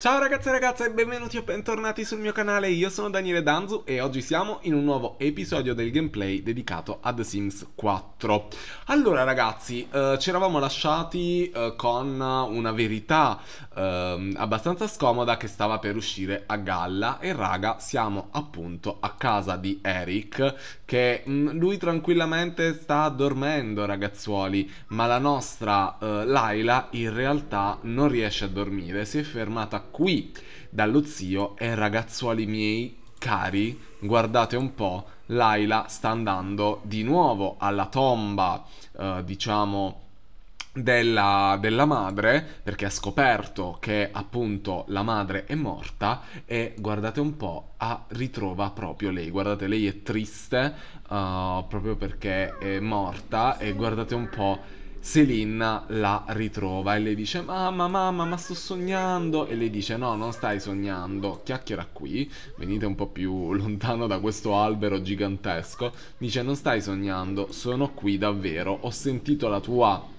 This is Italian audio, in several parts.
Ciao ragazzi e ragazze e benvenuti e bentornati sul mio canale, io sono Daniele Danzu e oggi siamo in un nuovo episodio del gameplay dedicato a The Sims 4. Allora ragazzi, ci eravamo lasciati con una verità abbastanza scomoda che stava per uscire a galla e raga, siamo appunto a casa di Eric che lui tranquillamente sta dormendo ragazzuoli, ma la nostra Laila in realtà non riesce a dormire, si è fermata qui dallo zio e ragazzuoli miei cari, guardate un po', Laila sta andando di nuovo alla tomba, diciamo della madre, perché ha scoperto che appunto la madre è morta e guardate un po', ritrova proprio lei, guardate, lei è triste proprio perché è morta e guardate un po', Selina la ritrova e le dice mamma ma sto sognando e lei dice no, non stai sognando, chiacchiera qui, venite un po' più lontano da questo albero gigantesco, dice non stai sognando, sono qui davvero, ho sentito la tua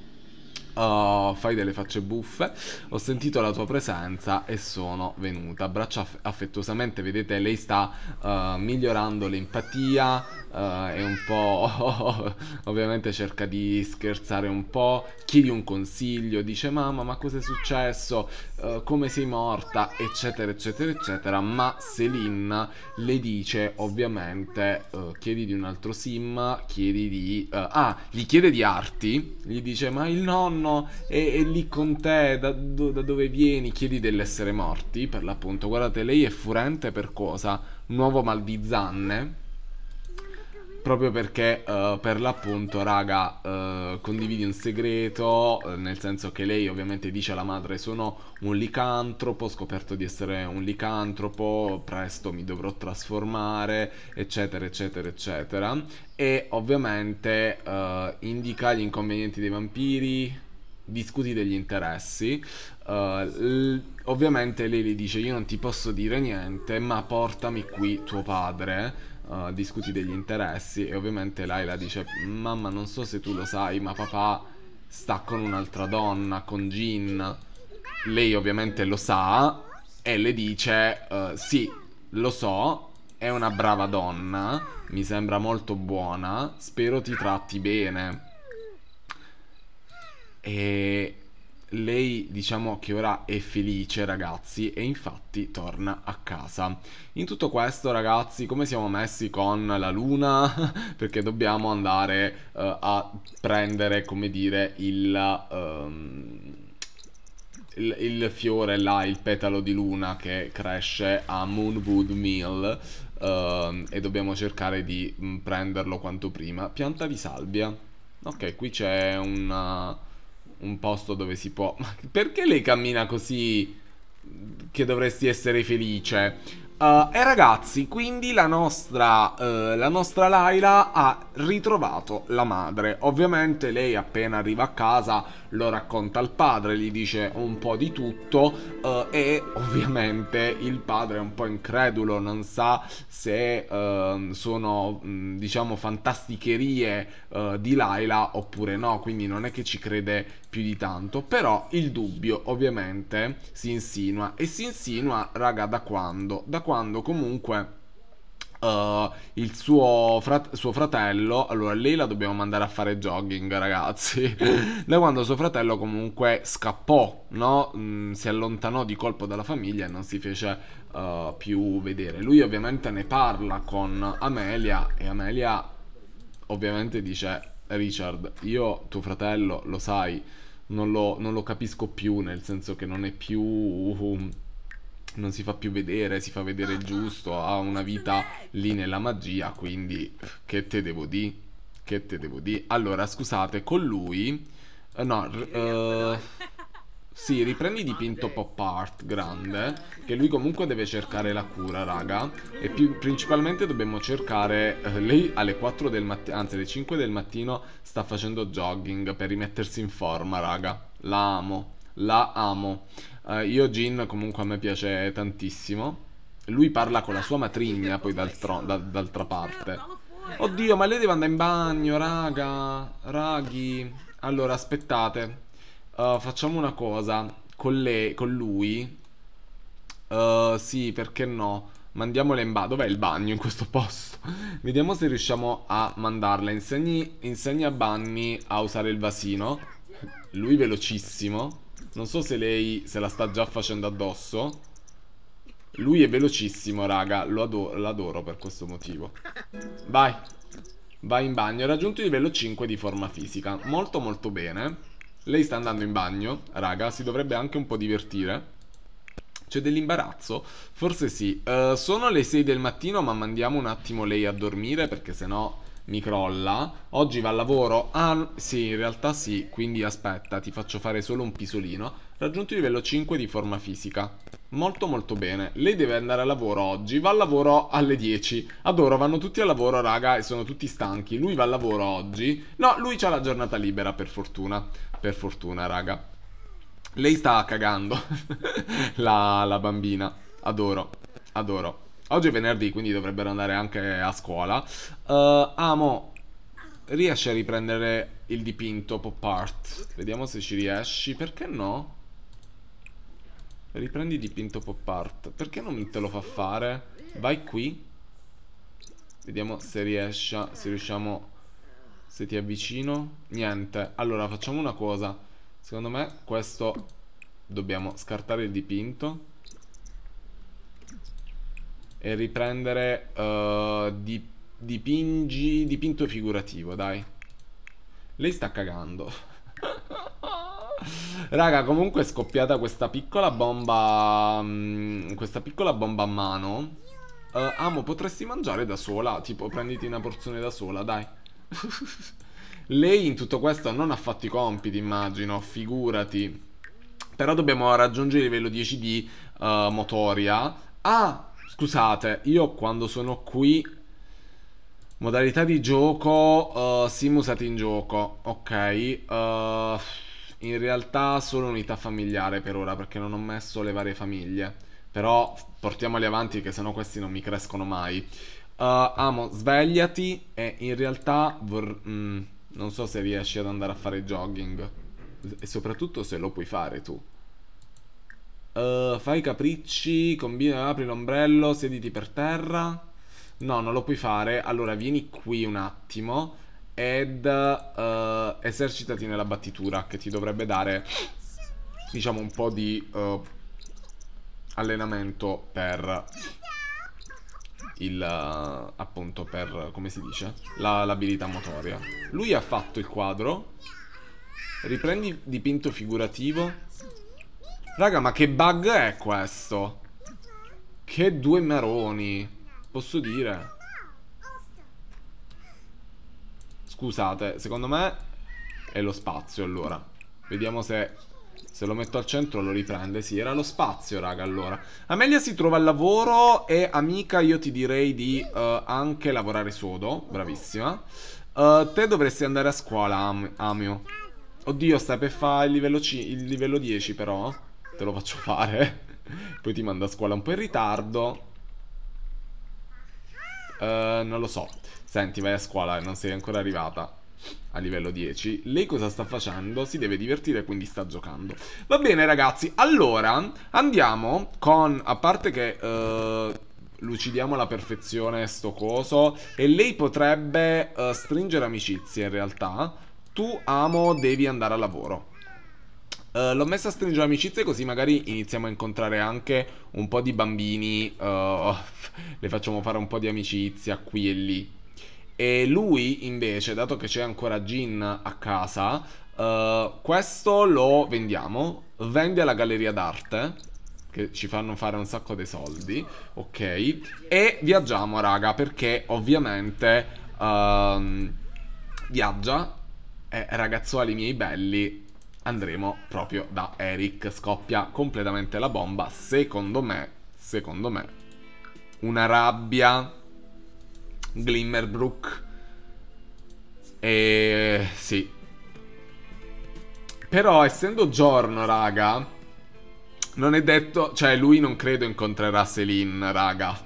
fai delle facce buffe, ho sentito la tua presenza e sono venuta, abbraccia affettuosamente, vedete lei sta migliorando l'empatia e un po' ovviamente cerca di scherzare un po', chiedi un consiglio, dice mamma ma cosa è successo, come sei morta eccetera eccetera eccetera, ma Selina le dice ovviamente chiedi di un altro sim, chiedi di gli chiede di Arti, gli dice ma il nonno è lì con te, da dove vieni, chiedi dell'essere morti per l'appunto, guardate lei è furente per cosa? Nuovo mal di zanne, proprio perché per l'appunto raga condividi un segreto, nel senso che lei ovviamente dice alla madre sono un licantropo, ho scoperto di essere un licantropo, presto mi dovrò trasformare eccetera eccetera eccetera e ovviamente indica gli inconvenienti dei vampiri, discuti degli interessi, ovviamente lei le dice io non ti posso dire niente ma portami qui tuo padre, discuti degli interessi e ovviamente Laila dice mamma non so se tu lo sai ma papà sta con un'altra donna, con Jean, lei ovviamente lo sa e le dice sì lo so, è una brava donna, mi sembra molto buona, spero ti tratti bene. E lei diciamo che ora è felice ragazzi e infatti torna a casa. In tutto questo ragazzi come siamo messi con la luna? Perché dobbiamo andare a prendere come dire il fiore là, il petalo di luna che cresce a Moonwood Mill e dobbiamo cercare di prenderlo quanto prima. Pianta di salvia. Ok, qui c'è un posto dove si può. Ma perché lei cammina così che dovresti essere felice? E ragazzi, quindi la nostra Laila ha ritrovato la madre. Ovviamente lei appena arriva a casa lo racconta al padre, gli dice un po' di tutto e ovviamente il padre è un po' incredulo, non sa se sono diciamo fantasticherie di Laila oppure no, quindi non è che ci crede più di tanto, però il dubbio ovviamente si insinua e si insinua raga da quando? Da quando comunque il suo fratello, allora lei la dobbiamo mandare a fare jogging ragazzi, da quando suo fratello comunque scappò, no? Si allontanò di colpo dalla famiglia e non si fece più vedere. Lui ovviamente ne parla con Amelia e Amelia ovviamente dice Richard io tuo fratello lo sai non lo capisco più, nel senso che non è più non si fa più vedere, si fa vedere il giusto, ha una vita lì nella magia, quindi che te devo dire? Che te devo dire? Allora, scusate, con lui sì, riprendi dipinto pop art grande, che lui comunque deve cercare la cura, raga, e principalmente dobbiamo cercare lei alle 4 del mattino, anzi alle 5 del mattino sta facendo jogging per rimettersi in forma, raga. La amo, la amo. Io Jean comunque a me piace tantissimo. Lui parla con la sua matrigna poi d'altra parte. Oddio ma lei deve andare in bagno raga. Raghi. Allora aspettate, facciamo una cosa con lui Sì, perché no? Mandiamola in bagno. Dov'è il bagno in questo posto? Vediamo se riusciamo a mandarla. Insegni a Bunny a usare il vasino. Lui velocissimo. Non so se lei se la sta già facendo addosso. Lui è velocissimo, raga. Lo adoro per questo motivo. Vai. Vai in bagno. Ha raggiunto il livello 5 di forma fisica. Molto molto bene. Lei sta andando in bagno. Raga, si dovrebbe anche un po' divertire. C'è dell'imbarazzo? Forse sì. Sono le 6 del mattino, ma mandiamo un attimo lei a dormire, perché sennò mi crolla. Oggi va al lavoro? Ah, sì, in realtà sì. Quindi aspetta, ti faccio fare solo un pisolino. Raggiunto il livello 5 di forma fisica. Molto molto bene. Lei deve andare a lavoro oggi. Va al lavoro alle 10. Adoro, vanno tutti a lavoro, raga, e sono tutti stanchi. Lui va al lavoro oggi. No, lui c'ha la giornata libera, per fortuna. Per fortuna, raga. Lei sta cagando. La bambina. Adoro, adoro. Oggi è venerdì, quindi dovrebbero andare anche a scuola. Amo. Riesci a riprendere il dipinto pop art? Vediamo se ci riesci. Perché no? Riprendi il dipinto pop art. Perché non te lo fa fare? Vai qui. Vediamo se riusciamo. Se ti avvicino. Niente. Allora facciamo una cosa. Secondo me questo dobbiamo scartare il dipinto e riprendere dipinto figurativo, dai. Lei sta cagando. Raga, comunque è scoppiata questa piccola bomba. Questa piccola bomba a mano. Amo, potresti mangiare da sola. Tipo, prenditi una porzione da sola, dai. Lei in tutto questo non ha fatto i compiti, immagino, figurati. Però dobbiamo raggiungere il livello 10 di motoria. Ah, scusate, io quando sono qui, modalità di gioco, sim usati in gioco. Ok, in realtà solo unità familiare per ora, perché non ho messo le varie famiglie. Però portiamoli avanti, che sennò questi non mi crescono mai. Amo, svegliati. E in realtà non so se riesci ad andare a fare jogging. E soprattutto se lo puoi fare tu. Fai capricci. Combina, apri l'ombrello. Sediti per terra. No, non lo puoi fare. Allora vieni qui un attimo ed esercitati nella battitura, che ti dovrebbe dare, diciamo, un po' di allenamento per il, appunto, per, come si dice, l'abilità motoria. Lui ha fatto il quadro. Riprendi dipinto figurativo. Raga, ma che bug è questo? Che due maroni, posso dire. Scusate, secondo me è lo spazio, allora. Vediamo se lo metto al centro lo riprende. Sì, era lo spazio, raga, allora. Amelia si trova al lavoro e, amica, io ti direi di anche lavorare sodo. Bravissima. Te dovresti andare a scuola, Amio. Oddio, stai per fare il livello 10, però. Te lo faccio fare. Poi ti manda a scuola un po' in ritardo. Non lo so. Senti, vai a scuola e non sei ancora arrivata a livello 10. Lei cosa sta facendo? Si deve divertire, quindi sta giocando. Va bene, ragazzi, allora andiamo con, a parte che lucidiamo alla perfezione sto coso, e lei potrebbe stringere amicizie. In realtà tu, Amo, devi andare a lavoro. L'ho messa a stringere amicizie, così magari iniziamo a incontrare anche un po' di bambini. Le facciamo fare un po' di amicizia qui e lì. E lui invece, dato che c'è ancora gin a casa, questo lo vendiamo. Vende alla galleria d'arte, che ci fanno fare un sacco di soldi. Ok. E viaggiamo, raga, perché ovviamente viaggia. E ragazzuoli miei belli, andremo proprio da Eric. Scoppia completamente la bomba. Secondo me una rabbia. Glimmerbrook. Sì. Però essendo giorno, raga, non è detto. Cioè, lui non credo incontrerà Celine, raga.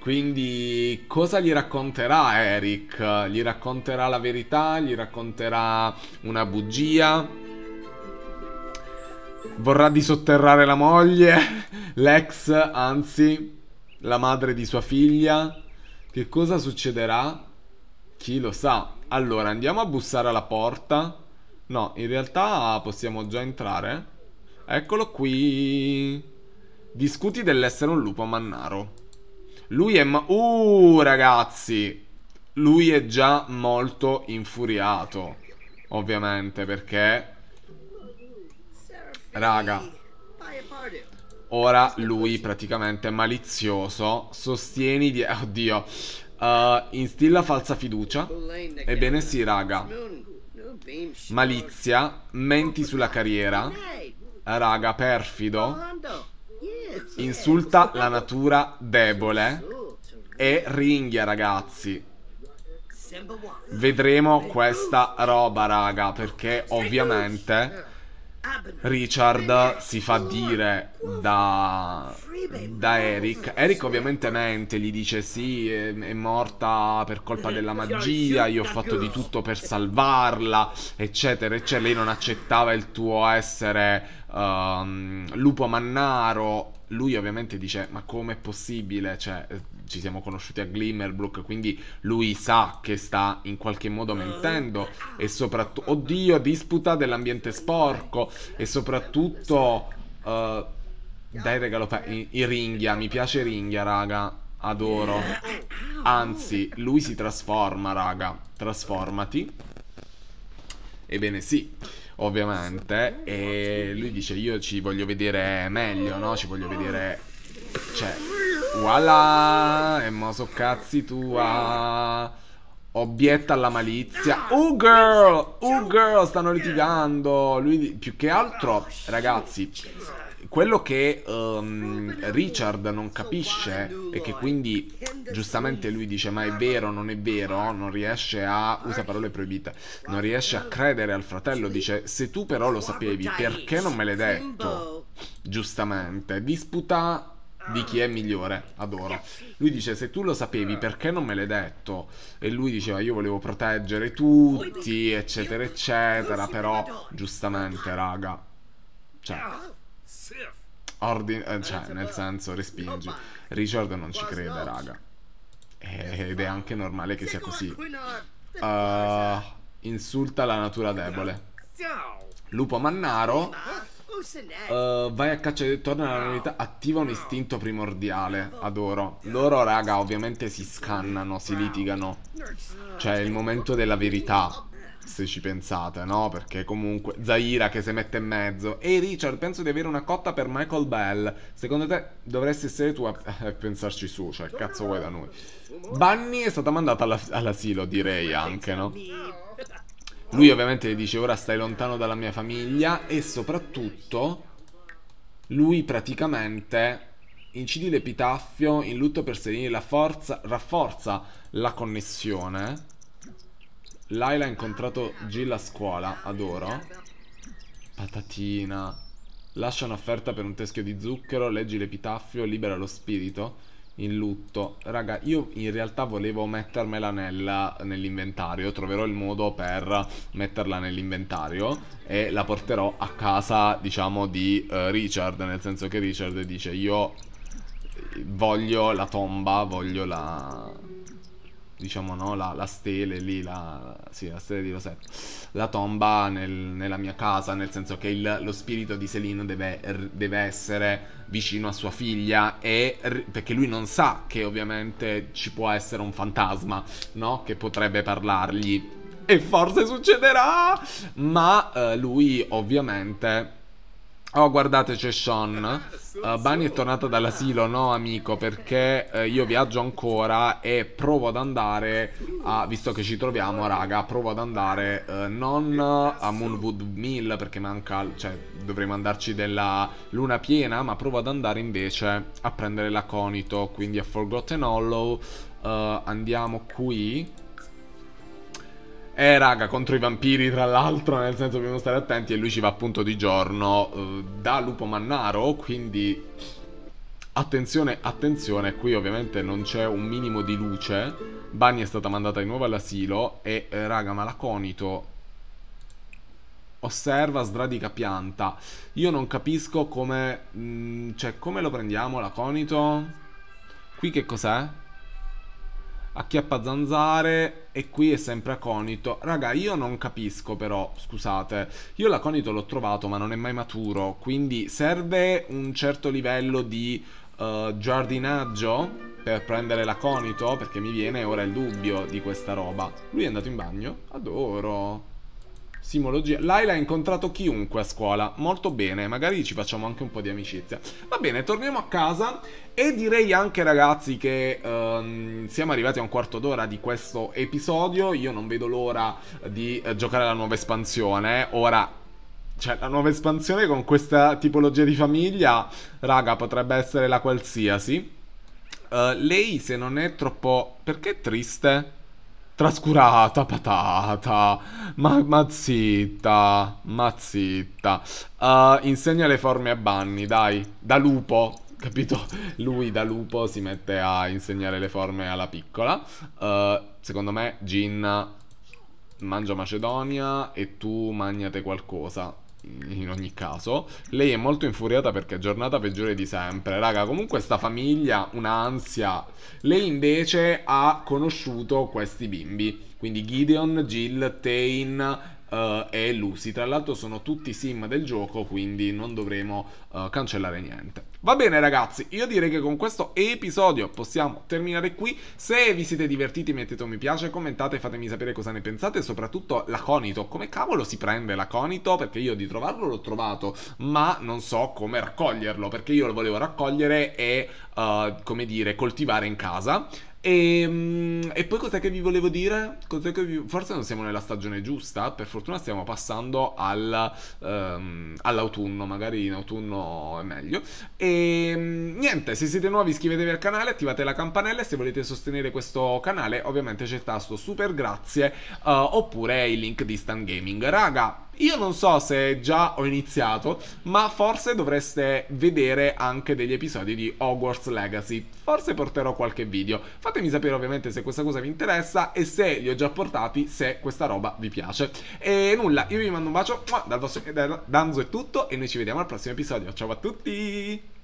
Quindi cosa gli racconterà Eric? Gli racconterà la verità? Gli racconterà una bugia? vorrà disotterrare la moglie, l'ex, anzi, la madre di sua figlia. Che cosa succederà? Chi lo sa. Allora, andiamo a bussare alla porta. No, in realtà possiamo già entrare. Eccolo qui. Discuti dell'essere un lupo mannaro. Lui è ragazzi, lui è già molto infuriato, ovviamente, perché raga, ora lui praticamente è malizioso. Sostieni di... Oddio. Instilla falsa fiducia. Ebbene sì, raga. Malizia. Menti sulla carriera. Raga, perfido. Insulta la natura debole. E ringhia, ragazzi. Vedremo questa roba, raga, perché ovviamente Richard si fa dire da Eric. Eric ovviamente mente, gli dice sì, è morta per colpa della magia, io ho fatto di tutto per salvarla, eccetera, eccetera. Lei non accettava il tuo essere lupo mannaro. Lui ovviamente dice ma com'è possibile, cioè ci siamo conosciuti a Glimmerbrook, quindi lui sa che sta in qualche modo mentendo. E soprattutto, oddio, disputa dell'ambiente sporco. E soprattutto dai, regalo ringhia, mi piace ringhia, raga, adoro. Anzi, lui si trasforma, raga. Trasformati. Ebbene sì, ovviamente. E lui dice io ci voglio vedere meglio, no? Ci voglio vedere, cioè, voilà. E mo so cazzi tua. Obietta alla malizia. Oh girl, stanno litigando. Lui più che altro, ragazzi, quello che Richard non capisce e che quindi giustamente lui dice ma è vero, non è vero, non riesce a... usa parole proibite, non riesce a credere al fratello. Dice se tu però lo sapevi perché non me l'hai detto? Giustamente. Disputa di chi è migliore, adoro. Lui dice se tu lo sapevi perché non me l'hai detto? E lui diceva io volevo proteggere tutti, eccetera eccetera. Però giustamente, raga, cioè cioè, nel senso, respingi. Richard non ci crede, raga, ed è anche normale che sia così. Insulta la natura debole. Lupo mannaro. Vai a caccia e torna alla normalità. Attiva un istinto primordiale. Adoro. Loro, raga, ovviamente si scannano, si litigano. Cioè, è il momento della verità, se ci pensate, no? Perché comunque Zaira che si mette in mezzo. Ehi Richard, penso di avere una cotta per Michael Bell. Secondo te dovresti essere tu a pensarci su. Cioè, cazzo vuoi da noi? Bunny è stata mandata all'asilo, direi anche, no? Lui ovviamente gli dice ora stai lontano dalla mia famiglia. E soprattutto lui praticamente incidi l'epitaffio in lutto per segnare la forza. Rafforza la connessione. Laila ha incontrato Jill a scuola, adoro. Patatina. Lascia un'offerta per un teschio di zucchero. Leggi l'epitaffio, libera lo spirito in lutto. Raga, io in realtà volevo mettermela nell'inventario. Troverò il modo per metterla nell'inventario e la porterò a casa, diciamo, di Richard. Nel senso che Richard dice io voglio la tomba, voglio la... diciamo, no, la stele lì, sì, la stele di Rosetta, la tomba nella mia casa. Nel senso che lo spirito di Selina deve essere vicino a sua figlia, e perché lui non sa che ovviamente ci può essere un fantasma, no? Che potrebbe parlargli, e forse succederà. Ma lui ovviamente... Oh, guardate, c'è Sean. Bunny è tornata dall'asilo, no amico, perché io viaggio ancora e provo ad andare a... Visto che ci troviamo, raga, provo ad andare non a Moonwood Mill, perché manca... cioè, dovremmo andarci della luna piena, ma provo ad andare invece a prendere l'aconito, quindi a Forgotten Hollow. Andiamo qui. Raga, contro i vampiri, tra l'altro, nel senso dobbiamo stare attenti. E lui ci va appunto di giorno, da lupo mannaro, quindi attenzione, attenzione. Qui ovviamente non c'è un minimo di luce. Bunny è stata mandata di nuovo all'asilo. E raga, ma l'aconito... Osserva, sradica pianta. Io non capisco come... cioè, come lo prendiamo, l'aconito? Qui che cos'è? Acchiappa zanzare e qui è sempre aconito. Raga, io non capisco però, scusate. Io l'aconito l'ho trovato ma non è mai maturo, quindi serve un certo livello di giardinaggio per prendere l'aconito, perché mi viene ora il dubbio di questa roba. Lui è andato in bagno? Adoro. Simologia. Laila ha incontrato chiunque a scuola. Molto bene, magari ci facciamo anche un po' di amicizia. Va bene, torniamo a casa. E direi anche, ragazzi, che siamo arrivati a un quarto d'ora di questo episodio. Io non vedo l'ora di giocare alla nuova espansione. Ora, cioè, la nuova espansione con questa tipologia di famiglia, raga, potrebbe essere la qualsiasi. Lei, se non è troppo... Perché è triste? Trascurata, patata, ma zitta, ma zitta. Insegna le forme a Bunny, dai, da lupo, capito? Lui da lupo si mette a insegnare le forme alla piccola. Secondo me, Gin, mangia Macedonia e tu magnate qualcosa, in ogni caso. Lei è molto infuriata perché è giornata peggiore di sempre. Raga, comunque sta famiglia, un'ansia. Lei invece ha conosciuto questi bimbi, quindi Gideon, Jill, Tain e Lucy. Tra l'altro sono tutti sim del gioco, quindi non dovremo cancellare niente. Va bene, ragazzi, io direi che con questo episodio possiamo terminare qui. Se vi siete divertiti mettete un mi piace, commentate, fatemi sapere cosa ne pensate. E soprattutto l'aconito, come cavolo si prende l'aconito? Perché io di trovarlo l'ho trovato, ma non so come raccoglierlo, perché io lo volevo raccogliere e, come dire, coltivare in casa. E poi cos'è che vi volevo dire? Forse non siamo nella stagione giusta. Per fortuna stiamo passando all'autunno. Magari in autunno è meglio. E niente, se siete nuovi iscrivetevi al canale, attivate la campanella. E se volete sostenere questo canale ovviamente c'è il tasto super grazie oppure il link di Stan Gaming. Raga, io non so se già ho iniziato, ma forse dovreste vedere anche degli episodi di Hogwarts Legacy. Forse porterò qualche video. Fatemi sapere ovviamente se questa cosa vi interessa e se li ho già portati, se questa roba vi piace. E nulla, io vi mando un bacio dal vostro Danzo, è tutto e noi ci vediamo al prossimo episodio. Ciao a tutti!